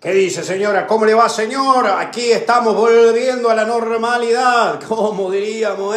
¿Qué dice, señora? ¿Cómo le va, señor? Aquí estamos volviendo a la normalidad, como diríamos,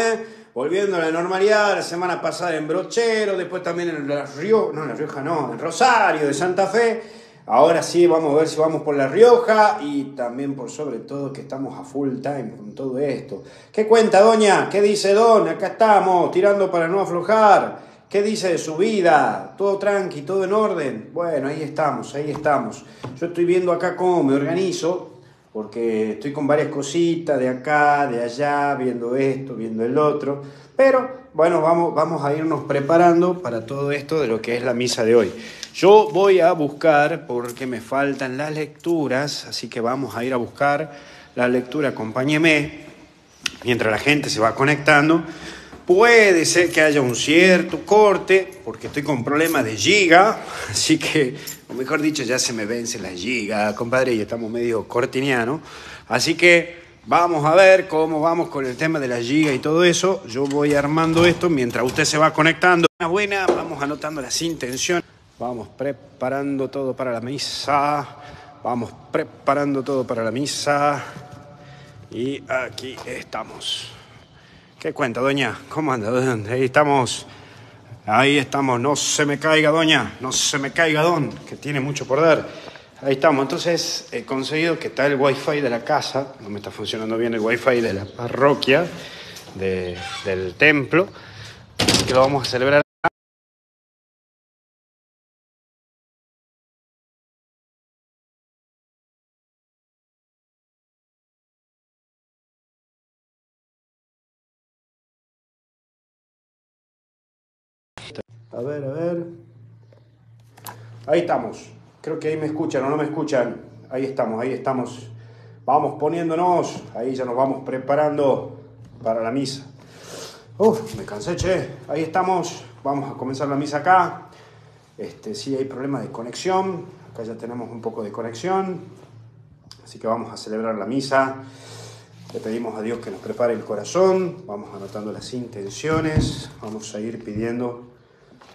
volviendo a la normalidad. La semana pasada en Brochero, después también en en Rosario, de Santa Fe. Ahora sí, vamos a ver si vamos por La Rioja y también, por sobre todo, que estamos a full time con todo esto. ¿Qué cuenta, doña? ¿Qué dice, don? Acá estamos, tirando para no aflojar. ¿Qué dice de su vida? ¿Todo tranqui, todo en orden? Bueno, ahí estamos, ahí estamos. Yo estoy viendo acá cómo me organizo, porque estoy con varias cositas de acá, de allá, viendo esto, viendo el otro. Pero, bueno, vamos a irnos preparando para todo esto de lo que es la misa de hoy. Yo voy a buscar, porque me faltan las lecturas, así que vamos a ir a buscar la lectura. Acompáñeme, mientras la gente se va conectando. Puede ser que haya un cierto corte, porque estoy con problemas de giga, así que, o mejor dicho, ya se me vence la giga, compadre, y estamos medio cortinianos. Así que vamos a ver cómo vamos con el tema de la giga y todo eso. Yo voy armando esto mientras usted se va conectando. Buena, vamos anotando las intenciones. Vamos preparando todo para la misa. Vamos preparando todo para la misa. Y aquí estamos. ¿Qué cuenta, doña? ¿Cómo anda? Ahí estamos. Ahí estamos. No se me caiga, doña. No se me caiga, don, que tiene mucho por dar. Ahí estamos. Entonces, he conseguido que está el wifi de la casa. No me está funcionando bien el wifi de la parroquia, del templo. Así que lo vamos a celebrar. A ver. Ahí estamos. Creo que ahí me escuchan o no me escuchan. Ahí estamos. Vamos poniéndonos. Ahí ya nos vamos preparando para la misa. Uf, me cansé, che. Ahí estamos. Vamos a comenzar la misa acá. Sí, hay problemas de conexión. Acá ya tenemos un poco de conexión. Así que vamos a celebrar la misa. Le pedimos a Dios que nos prepare el corazón. Vamos anotando las intenciones. Vamos a ir pidiendo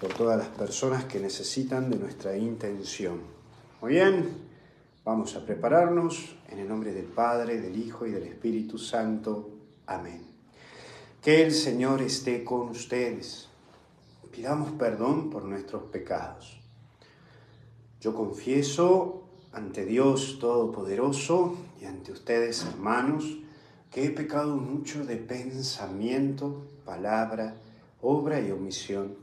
por todas las personas que necesitan de nuestra intención. Muy bien, vamos a prepararnos en el nombre del Padre, del Hijo y del Espíritu Santo. Amén. Que el Señor esté con ustedes. Pidamos perdón por nuestros pecados. Yo confieso ante Dios Todopoderoso y ante ustedes, hermanos, que he pecado mucho de pensamiento, palabra, obra y omisión.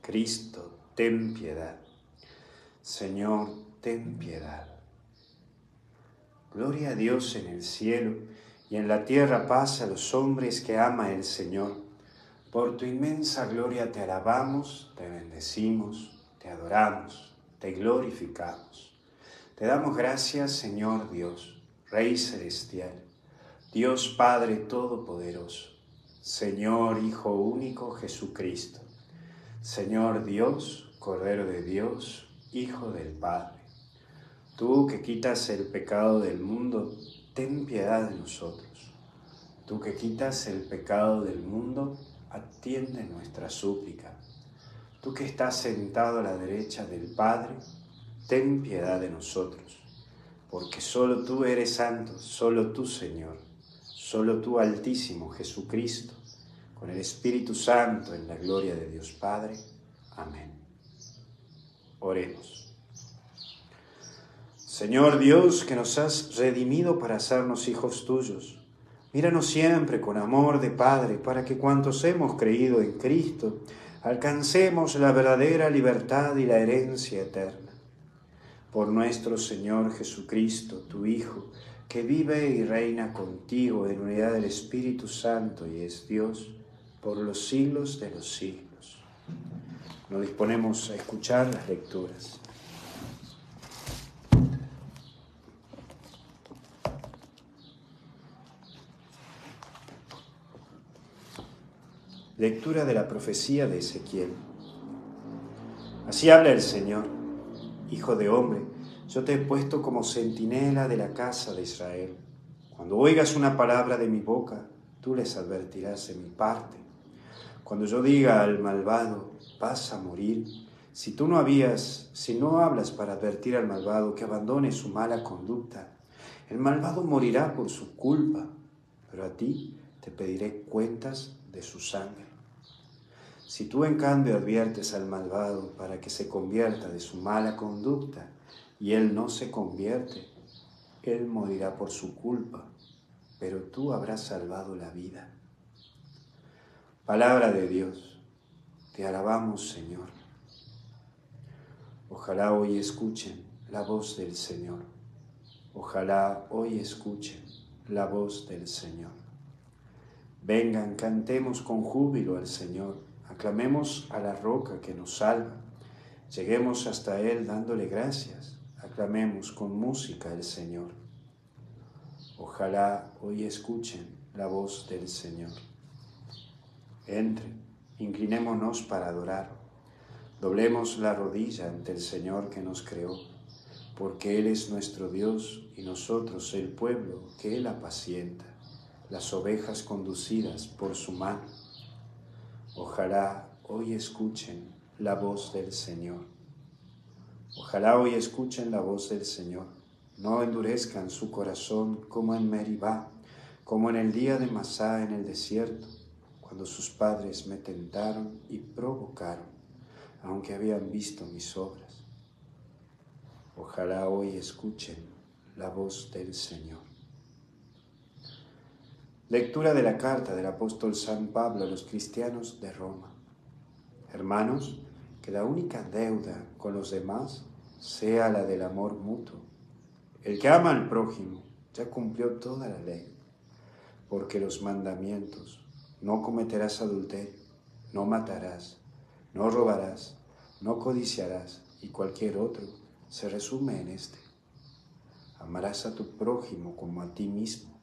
Cristo, ten piedad. Señor, ten piedad. Gloria a Dios en el cielo y en la tierra paz a los hombres que ama el Señor. Por tu inmensa gloria te alabamos, te bendecimos, te adoramos, te glorificamos. Te damos gracias, Señor Dios, Rey celestial, Dios Padre Todopoderoso, Señor Hijo único Jesucristo. Señor Dios, Cordero de Dios, Hijo del Padre, tú que quitas el pecado del mundo, ten piedad de nosotros. Tú que quitas el pecado del mundo, atiende nuestra súplica. Tú que estás sentado a la derecha del Padre, ten piedad de nosotros, porque solo tú eres santo, solo tú, Señor, solo tú, Altísimo Jesucristo, con el Espíritu Santo, en la gloria de Dios Padre. Amén. Oremos. Señor Dios, que nos has redimido para hacernos hijos tuyos, míranos siempre con amor de Padre, para que cuantos hemos creído en Cristo, alcancemos la verdadera libertad y la herencia eterna. Por nuestro Señor Jesucristo, tu Hijo, que vive y reina contigo en unidad del Espíritu Santo y es Dios, por los siglos de los siglos. Nos disponemos a escuchar las lecturas. Lectura de la profecía de Ezequiel. Así habla el Señor: Hijo de hombre, yo te he puesto como centinela de la casa de Israel. Cuando oigas una palabra de mi boca, tú les advertirás de mi parte. Cuando yo diga al malvado, vas a morir, si no hablas para advertir al malvado que abandone su mala conducta, el malvado morirá por su culpa, pero a ti te pediré cuentas de su sangre. Si tú en cambio adviertes al malvado para que se convierta de su mala conducta y él no se convierte, él morirá por su culpa, pero tú habrás salvado la vida. Palabra de Dios, te alabamos, Señor. Ojalá hoy escuchen la voz del Señor. Ojalá hoy escuchen la voz del Señor. Vengan, cantemos con júbilo al Señor. Aclamemos a la roca que nos salva. Lleguemos hasta Él dándole gracias. Aclamemos con música al Señor. Ojalá hoy escuchen la voz del Señor. Entren, inclinémonos para adorar. Doblemos la rodilla ante el Señor que nos creó, porque Él es nuestro Dios y nosotros el pueblo que Él apacienta, las ovejas conducidas por su mano. Ojalá hoy escuchen la voz del Señor. Ojalá hoy escuchen la voz del Señor. No endurezcan su corazón como en Meribá, como en el día de Masá en el desierto, cuando sus padres me tentaron y provocaron, aunque habían visto mis obras. Ojalá hoy escuchen la voz del Señor. Lectura de la carta del apóstol San Pablo a los cristianos de Roma. Hermanos, que la única deuda con los demás sea la del amor mutuo. El que ama al prójimo ya cumplió toda la ley, porque los mandamientos: no cometerás adulterio, no matarás, no robarás, no codiciarás, y cualquier otro, se resume en este: amarás a tu prójimo como a ti mismo.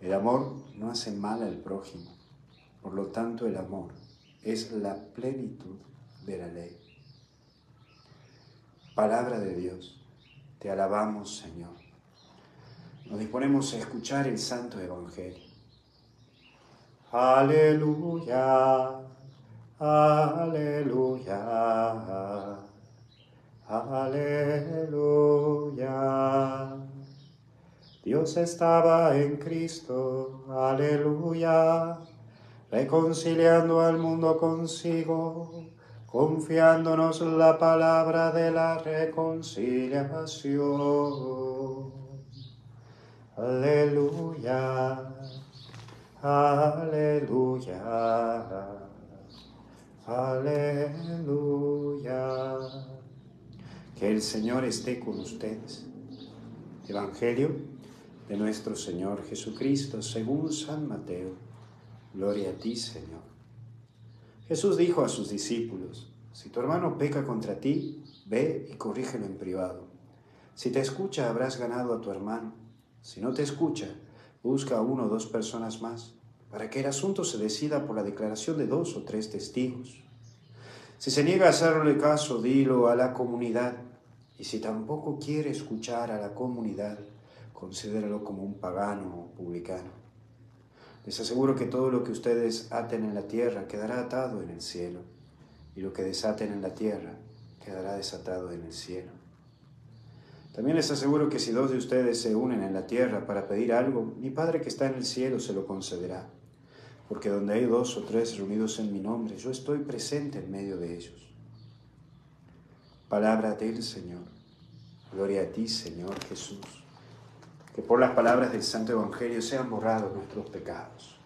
El amor no hace mal al prójimo, por lo tanto el amor es la plenitud de la ley. Palabra de Dios, te alabamos, Señor. Nos disponemos a escuchar el Santo Evangelio. Aleluya. Aleluya, aleluya. Dios estaba en Cristo, aleluya, reconciliando al mundo consigo, confiándonos la palabra de la reconciliación. Aleluya, aleluya. Aleluya. Que el Señor esté con ustedes. Evangelio de nuestro Señor Jesucristo según San Mateo. Gloria a ti, Señor. Jesús dijo a sus discípulos: si tu hermano peca contra ti, ve y corrígelo en privado. Si te escucha, habrás ganado a tu hermano. Si no te escucha, busca a 1 o 2 personas más, para que el asunto se decida por la declaración de 2 o 3 testigos. Si se niega a hacerle caso, dilo a la comunidad, y si tampoco quiere escuchar a la comunidad, considéralo como un pagano o publicano. Les aseguro que todo lo que ustedes aten en la tierra quedará atado en el cielo, y lo que desaten en la tierra quedará desatado en el cielo. También les aseguro que si 2 de ustedes se unen en la tierra para pedir algo, mi Padre que está en el cielo se lo concederá. Porque donde hay 2 o 3 reunidos en mi nombre, yo estoy presente en medio de ellos. Palabra del Señor. Gloria a ti, Señor Jesús. Que por las palabras del Santo Evangelio sean borrados nuestros pecados.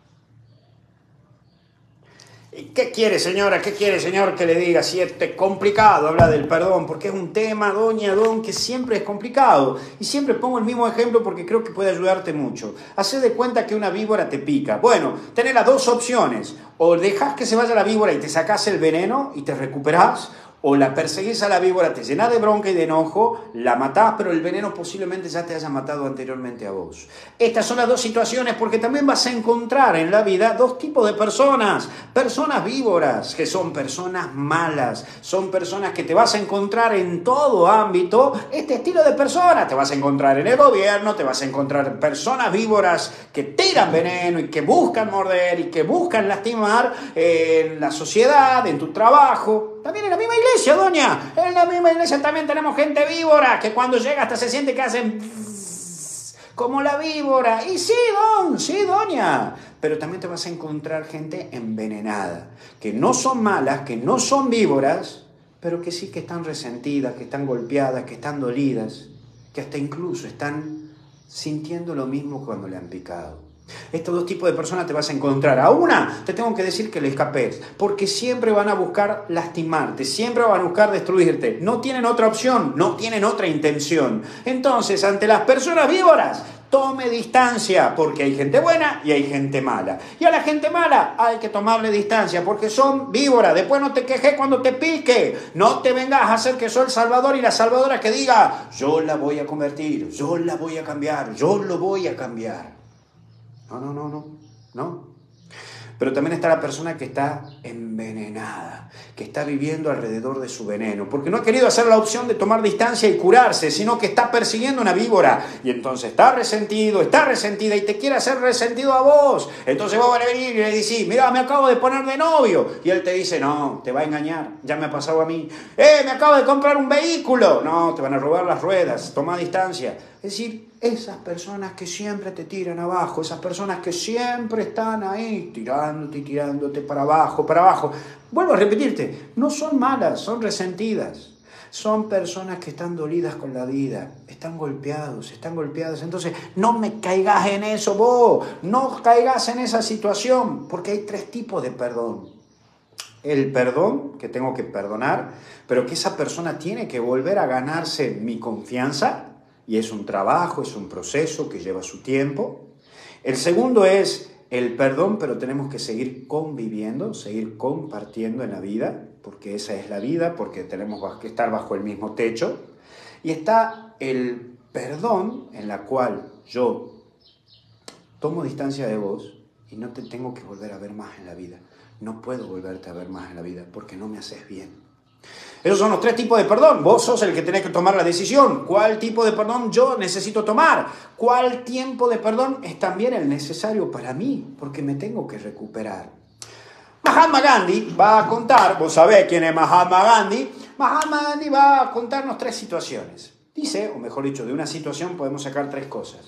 ¿Y qué quiere, señora? ¿Qué quiere, señor, que le diga? Si es complicado hablar del perdón, porque es un tema, doña, don, que siempre es complicado. Y siempre pongo el mismo ejemplo porque creo que puede ayudarte mucho. Hacé de cuenta que una víbora te pica. Bueno, tenés las 2 opciones. O dejás que se vaya la víbora y te sacás el veneno y te recuperás, o la perseguís a la víbora, te llenás de bronca y de enojo, la matás, pero el veneno posiblemente ya te haya matado anteriormente a vos. Estas son las dos situaciones, porque también vas a encontrar en la vida dos tipos de personas. Personas víboras, que son personas malas, son personas que te vas a encontrar en todo ámbito, este estilo de personas. Te vas a encontrar en el gobierno, te vas a encontrar personas víboras que tiran veneno y que buscan morder y que buscan lastimar en la sociedad, en tu trabajo. También en la misma iglesia, doña. En la misma iglesia también tenemos gente víbora que cuando llega hasta se siente que hacen como la víbora. Y sí, don, sí, doña. Pero también te vas a encontrar gente envenenada, que no son malas, que no son víboras, pero que sí que están resentidas, que están golpeadas, que están dolidas, que hasta incluso están sintiendo lo mismo cuando le han picado. Estos dos tipos de personas te vas a encontrar. A una te tengo que decir que le escapes, porque siempre van a buscar lastimarte, siempre van a buscar destruirte. No tienen otra opción, no tienen otra intención. Entonces, ante las personas víboras, tome distancia, porque hay gente buena y hay gente mala. Y a la gente mala hay que tomarle distancia, porque son víboras. Después no te quejes cuando te pique. No te vengas a hacer que soy el salvador y la salvadora que diga, yo la voy a convertir, yo la voy a cambiar, yo lo voy a cambiar. No. Pero también está la persona que está envenenada, que está viviendo alrededor de su veneno, porque no ha querido hacer la opción de tomar distancia y curarse, sino que está persiguiendo una víbora, y entonces está resentido, está resentida, y te quiere hacer resentido a vos. Entonces vos vas a venir y le decís, mirá, me acabo de poner de novio, y él te dice, no, te va a engañar, ya me ha pasado a mí. Me acabo de comprar un vehículo, no, te van a robar las ruedas, toma distancia. Es decir, esas personas que siempre te tiran abajo, esas personas que siempre están ahí tirándote y tirándote para abajo, vuelvo a repetirte, no son malas, son resentidas, son personas que están dolidas con la vida, están golpeadas, entonces no me caigas en eso vos, no caigas en esa situación, porque hay tres tipos de perdón. El perdón, que tengo que perdonar, pero que esa persona tiene que volver a ganarse mi confianza. Y es un trabajo, es un proceso que lleva su tiempo. El segundo es el perdón, pero tenemos que seguir conviviendo, seguir compartiendo en la vida, porque esa es la vida, porque tenemos que estar bajo el mismo techo. Y está el perdón en la cual yo tomo distancia de vos y no te tengo que volver a ver más en la vida. No puedo volverte a ver más en la vida porque no me haces bien. Esos son los tres tipos de perdón. Vos sos el que tenés que tomar la decisión. ¿Cuál tipo de perdón yo necesito tomar? ¿Cuál tiempo de perdón es también el necesario para mí? Porque me tengo que recuperar. Mahatma Gandhi va a contar, vos sabés quién es Mahatma Gandhi. Mahatma Gandhi va a contarnos tres situaciones. Dice, o mejor dicho, de una situación podemos sacar tres cosas.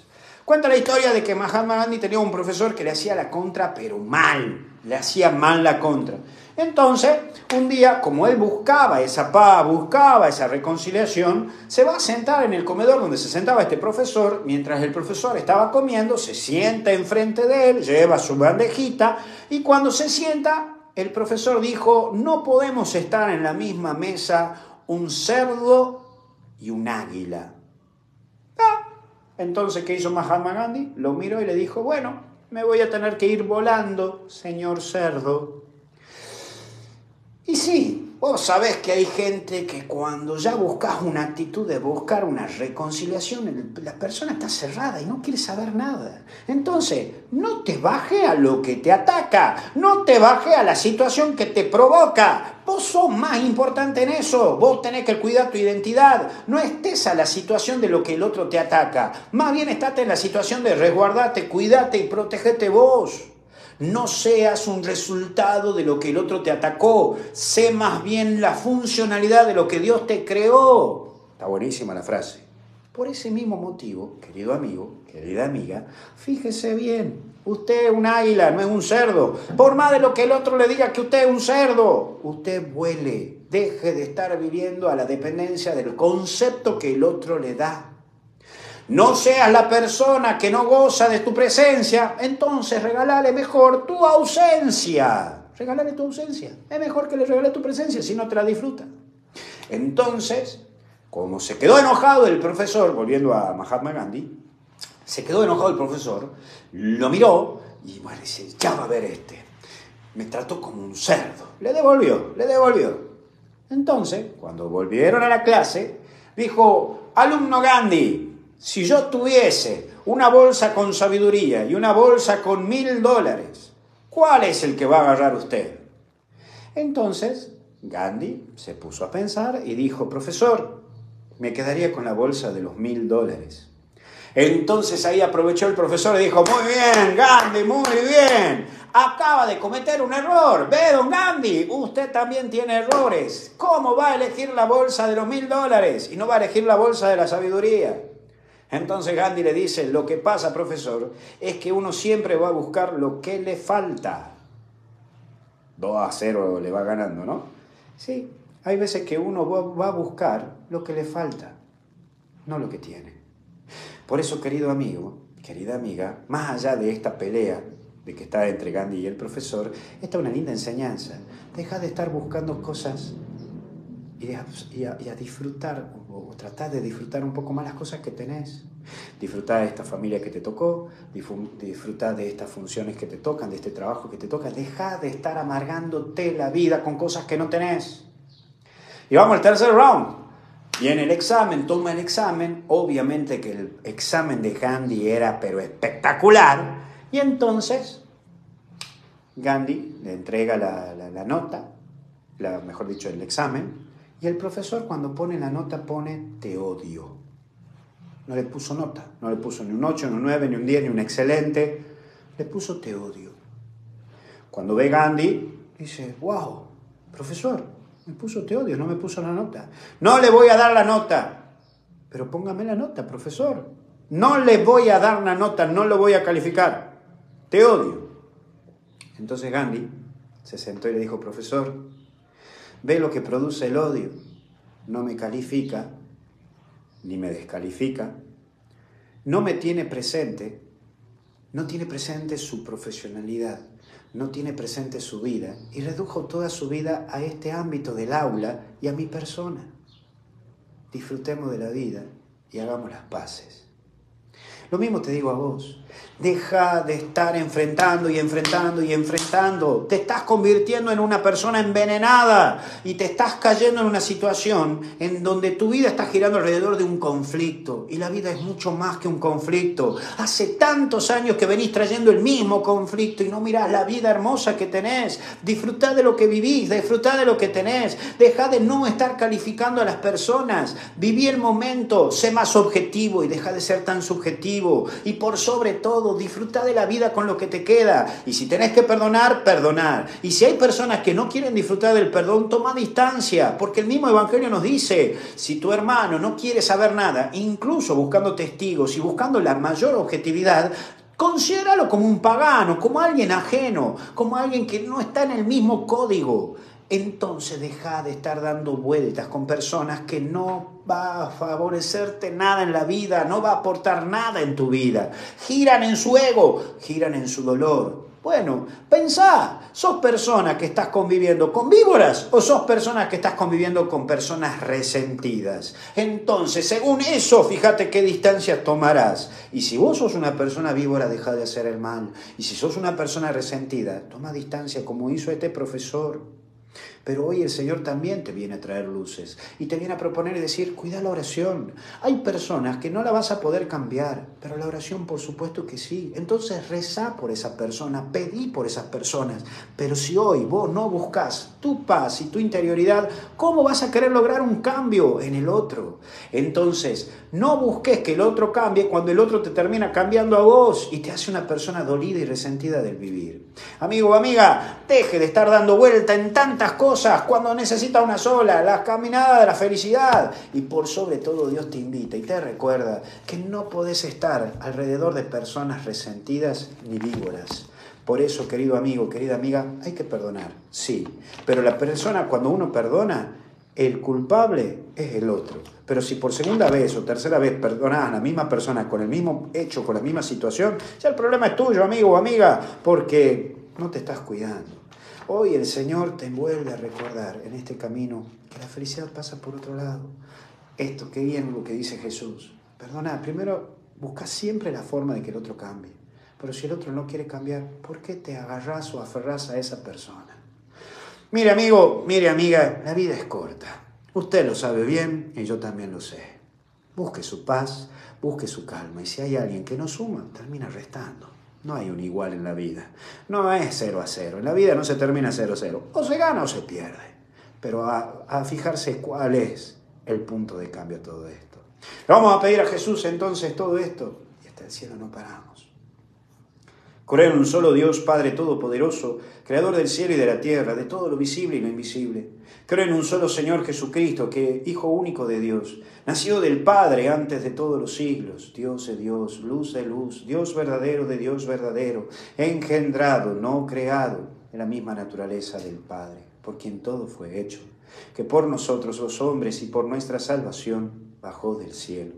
Cuenta la historia de que Mahatma Gandhi tenía un profesor que le hacía la contra, pero mal. Le hacía mal la contra. Entonces, un día, como él buscaba esa paz, buscaba esa reconciliación, se va a sentar en el comedor donde se sentaba este profesor. Mientras el profesor estaba comiendo, se sienta enfrente de él, lleva su bandejita, y cuando se sienta, el profesor dijo, no podemos estar en la misma mesa un cerdo y un águila. Entonces, ¿qué hizo Mahatma Gandhi? Lo miró y le dijo, bueno, me voy a tener que ir volando, señor cerdo. Y sí, vos sabés que hay gente que cuando ya buscas una actitud de buscar una reconciliación, la persona está cerrada y no quiere saber nada. Entonces, no te bajes a lo que te ataca, no te bajes a la situación que te provoca. Vos sos más importante en eso, vos tenés que cuidar tu identidad, no estés a la situación de lo que el otro te ataca, más bien estate en la situación de resguardarte, cuidate y protegete vos. No seas un resultado de lo que el otro te atacó, sé más bien la funcionalidad de lo que Dios te creó. Está buenísima la frase. Por ese mismo motivo, querido amigo, querida amiga, fíjese bien. Usted es un águila, no es un cerdo. Por más de lo que el otro le diga que usted es un cerdo, usted vuele. Deje de estar viviendo a la dependencia del concepto que el otro le da. No seas la persona que no goza de tu presencia, entonces regálale mejor tu ausencia. Regálale tu ausencia. Es mejor que le regale tu presencia si no te la disfruta. Entonces, como se quedó enojado el profesor, volviendo a Mahatma Gandhi, se quedó enojado el profesor, lo miró y bueno, dice, ya va a ver este. Me trató como un cerdo. Le devolvió, le devolvió. Entonces, cuando volvieron a la clase, dijo: alumno Gandhi, si yo tuviese una bolsa con sabiduría y una bolsa con $1000, ¿cuál es el que va a agarrar usted? Entonces, Gandhi se puso a pensar y dijo: profesor, me quedaría con la bolsa de los $1000. Entonces ahí aprovechó el profesor y dijo: muy bien, Gandhi, muy bien. Acaba de cometer un error. Ve, don Gandhi, usted también tiene errores. ¿Cómo va a elegir la bolsa de los $1000 y no va a elegir la bolsa de la sabiduría? Entonces Gandhi le dice: lo que pasa, profesor, es que uno siempre va a buscar lo que le falta. 2-0 le va ganando, ¿no? Sí, hay veces que uno va a buscar lo que le falta, no lo que tiene. Por eso, querido amigo, querida amiga, más allá de esta pelea de que está entre Gandhi y el profesor, esta es una linda enseñanza. Deja de estar buscando cosas y a disfrutar, o tratar de disfrutar un poco más las cosas que tenés. Disfrutar de esta familia que te tocó, disfrutar de estas funciones que te tocan, de este trabajo que te toca. Deja de estar amargándote la vida con cosas que no tenés. Y vamos al tercer round. Viene el examen, toma el examen. Obviamente que el examen de Gandhi era pero espectacular. Y entonces Gandhi le entrega la nota, mejor dicho, el examen. Y el profesor, cuando pone la nota, pone: te odio. No le puso nota, no le puso ni un 8, ni un 9, ni un 10, ni un excelente. Le puso: te odio. Cuando ve Gandhi, dice: wow, profesor, me puso te odio, no me puso la nota. No le voy a dar la nota. Pero póngame la nota, profesor. No le voy a dar la nota, no lo voy a calificar. Te odio. Entonces Gandhi se sentó y le dijo: profesor, ve lo que produce el odio. No me califica, ni me descalifica, no me tiene presente, no tiene presente su profesionalidad, no tiene presente su vida, y redujo toda su vida a este ámbito del aula y a mi persona. Disfrutemos de la vida y hagamos las paces. Lo mismo te digo a vos. Deja de estar enfrentando. Te estás convirtiendo en una persona envenenada y te estás cayendo en una situación en donde tu vida está girando alrededor de un conflicto. Y la vida es mucho más que un conflicto. Hace tantos años que venís trayendo el mismo conflicto y no mirás la vida hermosa que tenés. Disfrutá de lo que vivís, disfrutá de lo que tenés. Deja de no estar calificando a las personas. Viví el momento, sé más objetivo y deja de ser tan subjetivo. Y por sobre todo, disfruta de la vida con lo que te queda. Y si tenés que perdonar, perdonar. Y si hay personas que no quieren disfrutar del perdón, toma distancia. Porque el mismo Evangelio nos dice: si tu hermano no quiere saber nada, incluso buscando testigos y buscando la mayor objetividad, considéralo como un pagano, como alguien ajeno, como alguien que no está en el mismo código. Entonces deja de estar dando vueltas con personas que no va a favorecerte nada en la vida, no va a aportar nada en tu vida. Giran en su ego, giran en su dolor. Bueno, pensá, ¿sos persona que estás conviviendo con víboras o sos persona que estás conviviendo con personas resentidas? Entonces, según eso, fíjate qué distancia tomarás. Y si vos sos una persona víbora, deja de hacer el mal. Y si sos una persona resentida, toma distancia como hizo este profesor. Pero hoy el Señor también te viene a traer luces y te viene a proponer y decir: cuida la oración. Hay personas que no la vas a poder cambiar, pero la oración por supuesto que sí. Entonces rezá por esa persona, pedí por esas personas. Pero si hoy vos no buscas tu paz y tu interioridad, ¿cómo vas a querer lograr un cambio en el otro? Entonces no busques que el otro cambie cuando el otro te termina cambiando a vos y te hace una persona dolida y resentida del vivir. Amigo o amiga, deje de estar dando vuelta en tantas cosas cuando necesita una sola, la caminada de la felicidad. Y por sobre todo, Dios te invita y te recuerda que no podés estar alrededor de personas resentidas ni víboras. Por eso, querido amigo, querida amiga, hay que perdonar, sí, pero la persona, cuando uno perdona, el culpable es el otro. Pero si por segunda vez o tercera vez perdonás a la misma persona con el mismo hecho, con la misma situación, ya el problema es tuyo, amigo o amiga, porque no te estás cuidando. Hoy el Señor te vuelve a recordar en este camino que la felicidad pasa por otro lado. Esto, qué bien lo que dice Jesús. Perdona, primero busca siempre la forma de que el otro cambie. Pero si el otro no quiere cambiar, ¿por qué te agarrás o aferrás a esa persona? Mire, amigo, mire, amiga, la vida es corta. Usted lo sabe bien y yo también lo sé. Busque su paz, busque su calma. Y si hay alguien que no suma, termina restando. No hay un igual en la vida. No es 0-0. En la vida no se termina 0-0. O se gana o se pierde. Pero a fijarse cuál es el punto de cambio a todo esto. Le vamos a pedir a Jesús entonces todo esto. Y hasta el cielo no paramos. Creo en un solo Dios, Padre Todopoderoso, Creador del cielo y de la tierra, de todo lo visible y lo invisible. Creo en un solo Señor Jesucristo, que Hijo único de Dios, nacido del Padre antes de todos los siglos, Dios de Dios, luz de luz, Dios verdadero de Dios verdadero, engendrado, no creado, en la misma naturaleza del Padre, por quien todo fue hecho, que por nosotros los hombres y por nuestra salvación bajó del cielo.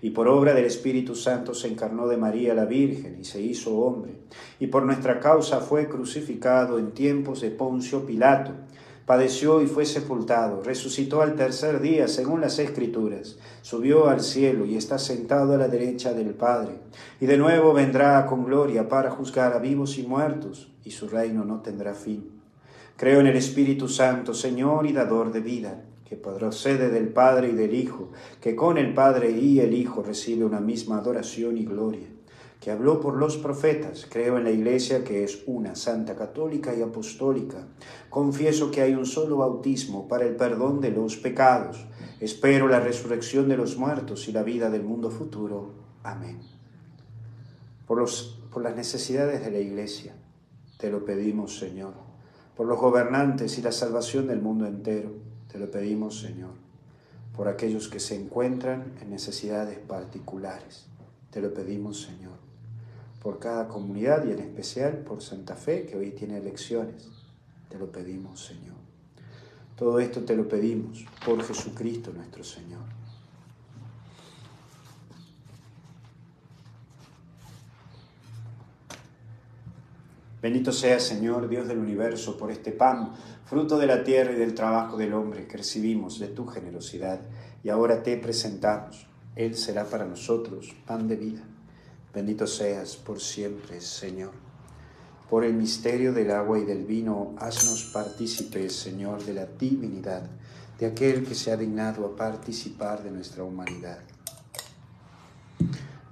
Y por obra del Espíritu Santo se encarnó de María la Virgen y se hizo hombre, y por nuestra causa fue crucificado en tiempos de Poncio Pilato, padeció y fue sepultado, resucitó al tercer día según las Escrituras, subió al cielo y está sentado a la derecha del Padre, y de nuevo vendrá con gloria para juzgar a vivos y muertos, y su reino no tendrá fin. Creo en el Espíritu Santo, Señor y dador de vida, que procede del Padre y del Hijo, que con el Padre y el Hijo recibe una misma adoración y gloria, que habló por los profetas. Creo en la Iglesia, que es una, santa, católica y apostólica. Confieso que hay un solo bautismo para el perdón de los pecados. Espero la resurrección de los muertos y la vida del mundo futuro. Amén. Por las necesidades de la Iglesia, te lo pedimos, Señor. Por los gobernantes y la salvación del mundo entero, te lo pedimos, Señor. Por aquellos que se encuentran en necesidades particulares, te lo pedimos, Señor. Por cada comunidad y en especial por Santa Fe, que hoy tiene elecciones, te lo pedimos, Señor. Todo esto te lo pedimos por Jesucristo nuestro Señor. Bendito sea, Señor, Dios del universo, por este pan, fruto de la tierra y del trabajo del hombre, que recibimos de tu generosidad y ahora te presentamos. Él será para nosotros pan de vida. Bendito seas por siempre, Señor. Por el misterio del agua y del vino, haznos partícipes, Señor, de la divinidad, de aquel que se ha dignado a participar de nuestra humanidad.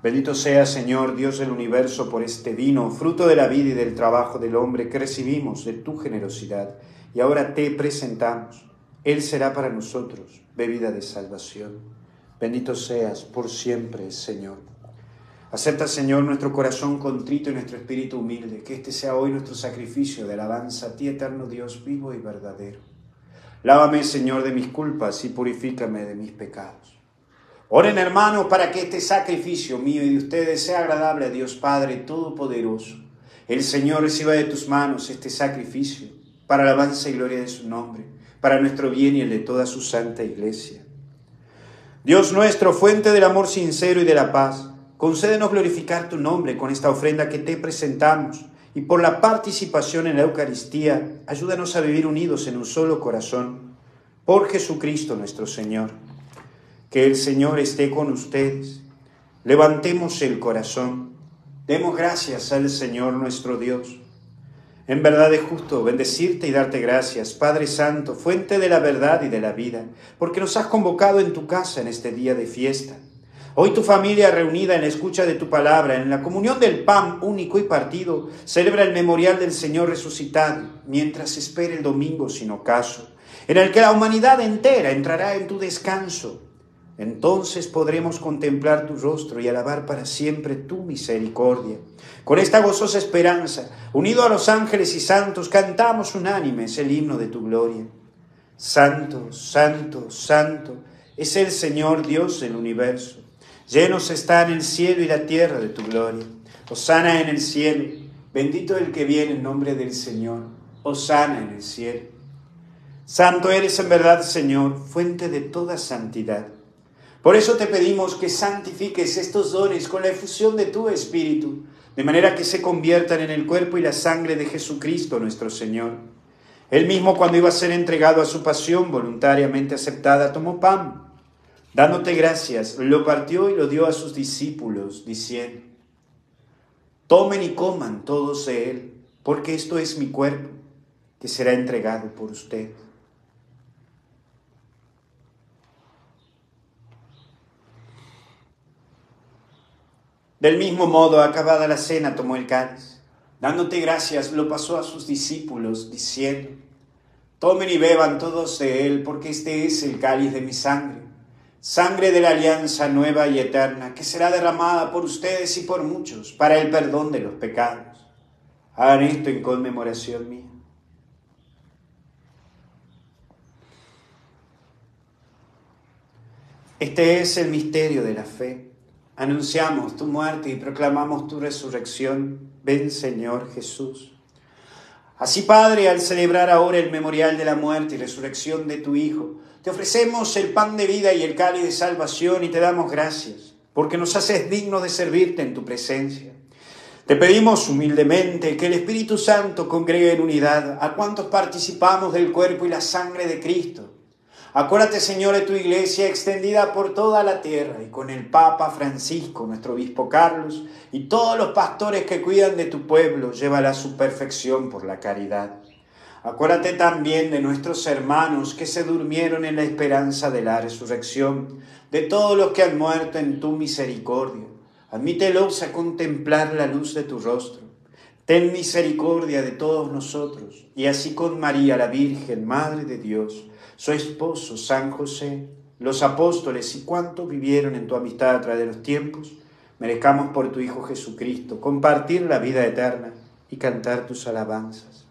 Bendito sea, Señor, Dios del universo, por este vino, fruto de la vida y del trabajo del hombre, que recibimos de tu generosidad y ahora te presentamos. Él será para nosotros bebida de salvación. Bendito seas por siempre, Señor. Acepta, Señor, nuestro corazón contrito y nuestro espíritu humilde, que este sea hoy nuestro sacrificio de alabanza a ti, eterno Dios, vivo y verdadero. Lávame, Señor, de mis culpas y purifícame de mis pecados. Oren, hermanos, para que este sacrificio mío y de ustedes sea agradable a Dios Padre Todopoderoso. El Señor reciba de tus manos este sacrificio para la alabanza y gloria de su nombre, para nuestro bien y el de toda su santa Iglesia. Dios nuestro, fuente del amor sincero y de la paz, concédenos glorificar tu nombre con esta ofrenda que te presentamos y por la participación en la Eucaristía, ayúdanos a vivir unidos en un solo corazón. Por Jesucristo nuestro Señor. Que el Señor esté con ustedes. Levantemos el corazón. Demos gracias al Señor nuestro Dios. En verdad es justo bendecirte y darte gracias, Padre Santo, fuente de la verdad y de la vida, porque nos has convocado en tu casa en este día de fiesta. Hoy tu familia reunida en la escucha de tu palabra, en la comunión del pan único y partido, celebra el memorial del Señor resucitado, mientras espera el domingo sin ocaso, en el que la humanidad entera entrará en tu descanso. Entonces podremos contemplar tu rostro y alabar para siempre tu misericordia. Con esta gozosa esperanza, unido a los ángeles y santos, cantamos unánimes el himno de tu gloria. Santo, santo, santo es el Señor Dios del universo. Llenos están el cielo y la tierra de tu gloria. Hosana en el cielo, bendito el que viene en nombre del Señor. Hosana en el cielo. Santo eres en verdad, Señor, fuente de toda santidad. Por eso te pedimos que santifiques estos dones con la efusión de tu Espíritu, de manera que se conviertan en el cuerpo y la sangre de Jesucristo nuestro Señor. Él mismo, cuando iba a ser entregado a su pasión voluntariamente aceptada, tomó pan. Dándote gracias, lo partió y lo dio a sus discípulos, diciendo: Tomen y coman todos de él, porque esto es mi cuerpo, que será entregado por usted. Del mismo modo, acabada la cena, tomó el cáliz, dándote gracias, lo pasó a sus discípulos, diciendo: Tomen y beban todos de él, porque este es el cáliz de mi sangre, sangre de la alianza nueva y eterna, que será derramada por ustedes y por muchos para el perdón de los pecados. Hagan esto en conmemoración mía. Este es el misterio de la fe. Anunciamos tu muerte y proclamamos tu resurrección. Ven, Señor Jesús. Así, Padre, al celebrar ahora el memorial de la muerte y resurrección de tu Hijo, te ofrecemos el pan de vida y el cáliz de salvación y te damos gracias, porque nos haces dignos de servirte en tu presencia. Te pedimos humildemente que el Espíritu Santo congregue en unidad a cuantos participamos del cuerpo y la sangre de Cristo. Acuérdate, Señor, de tu Iglesia extendida por toda la tierra y con el Papa Francisco, nuestro Obispo Carlos y todos los pastores que cuidan de tu pueblo, llévala a su perfección por la caridad. Acuérdate también de nuestros hermanos que se durmieron en la esperanza de la resurrección, de todos los que han muerto en tu misericordia. Admítelos a contemplar la luz de tu rostro. Ten misericordia de todos nosotros y así con María, la Virgen, Madre de Dios, su esposo San José, los apóstoles y cuantos vivieron en tu amistad a través de los tiempos, merezcamos por tu Hijo Jesucristo compartir la vida eterna y cantar tus alabanzas.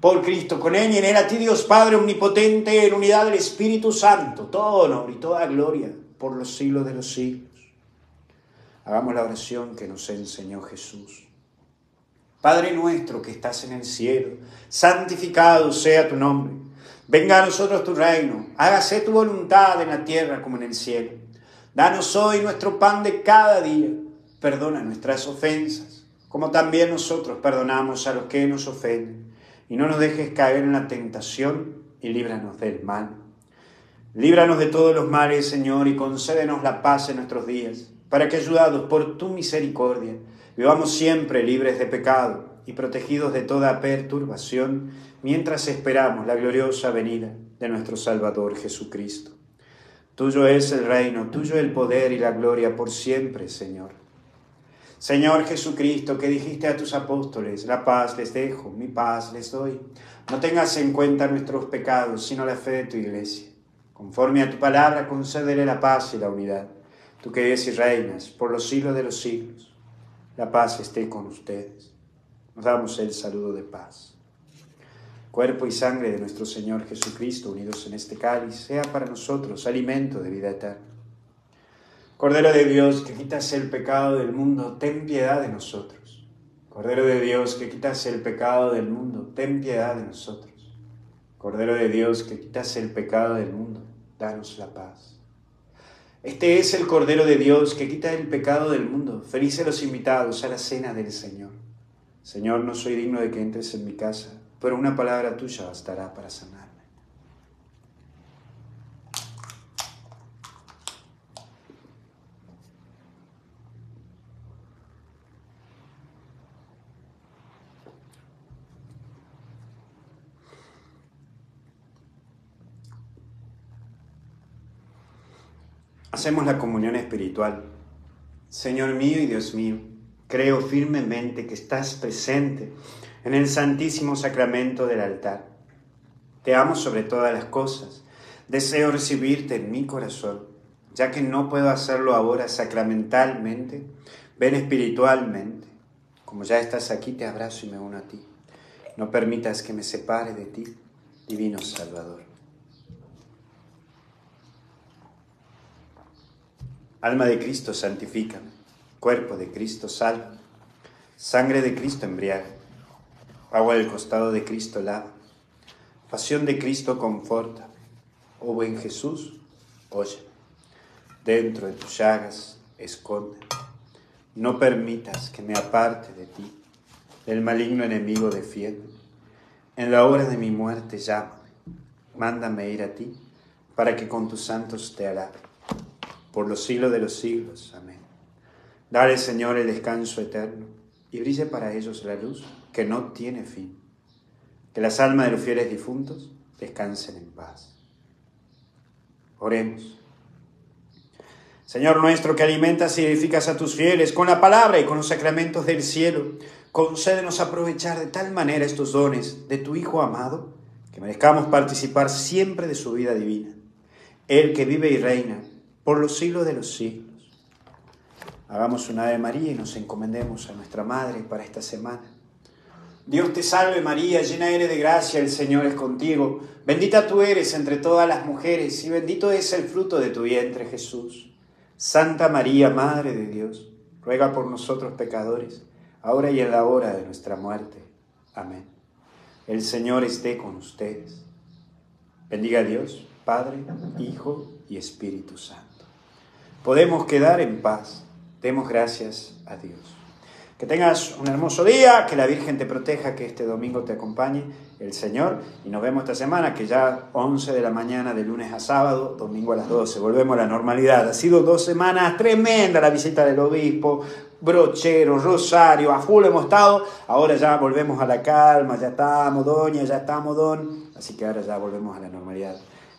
Por Cristo, con Él y en Él, a ti Dios Padre omnipotente, en unidad del Espíritu Santo, todo honor y toda gloria por los siglos de los siglos. Hagamos la oración que nos enseñó Jesús. Padre nuestro que estás en el cielo, santificado sea tu nombre. Venga a nosotros tu reino, hágase tu voluntad en la tierra como en el cielo. Danos hoy nuestro pan de cada día, perdona nuestras ofensas, como también nosotros perdonamos a los que nos ofenden. Y no nos dejes caer en la tentación y líbranos del mal. Líbranos de todos los males, Señor, y concédenos la paz en nuestros días, para que, ayudados por tu misericordia, vivamos siempre libres de pecado y protegidos de toda perturbación, mientras esperamos la gloriosa venida de nuestro Salvador Jesucristo. Tuyo es el reino, tuyo el poder y la gloria por siempre, Señor. Señor Jesucristo, que dijiste a tus apóstoles: la paz les dejo, mi paz les doy. No tengas en cuenta nuestros pecados, sino la fe de tu Iglesia. Conforme a tu palabra, concédele la paz y la unidad. Tú que vives y reinas por los siglos de los siglos, la paz esté con ustedes. Nos damos el saludo de paz. Cuerpo y sangre de nuestro Señor Jesucristo, unidos en este cáliz, sea para nosotros alimento de vida eterna. Cordero de Dios, que quitas el pecado del mundo, ten piedad de nosotros. Cordero de Dios, que quitas el pecado del mundo, ten piedad de nosotros. Cordero de Dios, que quitas el pecado del mundo, danos la paz. Este es el Cordero de Dios, que quita el pecado del mundo. Felices los invitados a la cena del Señor. Señor, no soy digno de que entres en mi casa, pero una palabra tuya bastará para sanarme. Hacemos la comunión espiritual. Señor mío y Dios mío, creo firmemente que estás presente en el Santísimo Sacramento del altar. Te amo sobre todas las cosas. Deseo recibirte en mi corazón, ya que no puedo hacerlo ahora sacramentalmente, ven espiritualmente. Como ya estás aquí, te abrazo y me uno a ti. No permitas que me separe de ti, divino Salvador. Alma de Cristo, santifícame. Cuerpo de Cristo, sálvame. Sangre de Cristo, embriágame. Agua del costado de Cristo, lava. Pasión de Cristo, conforta. Oh buen Jesús, óyeme. Dentro de tus llagas, escóndeme. No permitas que me aparte de ti. Del maligno enemigo, defiéndeme. En la hora de mi muerte, llámame. Mándame ir a ti, para que con tus santos te alabe. Por los siglos de los siglos. Amén. Dale, Señor, el descanso eterno, y brille para ellos la luz que no tiene fin. Que las almas de los fieles difuntos descansen en paz. Oremos. Señor nuestro, que alimentas y edificas a tus fieles con la palabra y con los sacramentos del cielo, concédenos aprovechar de tal manera estos dones de tu Hijo amado, que merezcamos participar siempre de su vida divina, Él que vive y reina por los siglos de los siglos. Hagamos un Ave María y nos encomendemos a nuestra Madre para esta semana. Dios te salve María, llena eres de gracia, el Señor es contigo. Bendita tú eres entre todas las mujeres y bendito es el fruto de tu vientre, Jesús. Santa María, Madre de Dios, ruega por nosotros pecadores, ahora y en la hora de nuestra muerte. Amén. El Señor esté con ustedes. Bendiga a Dios, Padre, Hijo y Espíritu Santo. Podemos quedar en paz. Demos gracias a Dios. Que tengas un hermoso día, que la Virgen te proteja, que este domingo te acompañe el Señor. Y nos vemos esta semana, que ya 11 de la mañana, de lunes a sábado, domingo a las 12. Volvemos a la normalidad. Ha sido 2 semanas tremenda la visita del obispo, brochero, rosario, a full hemos estado. Ahora ya volvemos a la calma, ya estamos, doña, ya estamos, don. Así que ahora ya volvemos a la normalidad.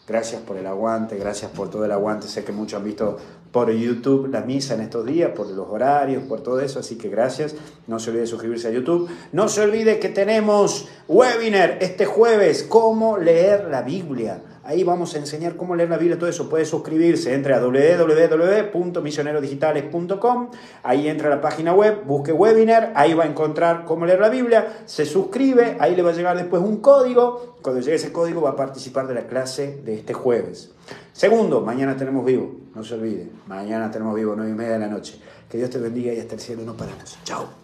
Gracias por el aguante, gracias por todo el aguante. Sé que muchos han visto por YouTube la misa en estos días, por los horarios, por todo eso. Así que gracias. No se olvide suscribirse a YouTube. No se olvide que tenemos webinar este jueves, cómo leer la Biblia. Ahí vamos a enseñar cómo leer la Biblia, todo eso. Puede suscribirse, entre a www.misionerosdigitales.com. Ahí entra a la página web, busque webinar, ahí va a encontrar cómo leer la Biblia, se suscribe, ahí le va a llegar después un código. Cuando llegue ese código va a participar de la clase de este jueves. Segundo, mañana tenemos vivo, no se olvide, mañana tenemos vivo 9:30 de la noche. Que Dios te bendiga y hasta el cielo no paramos. Chao.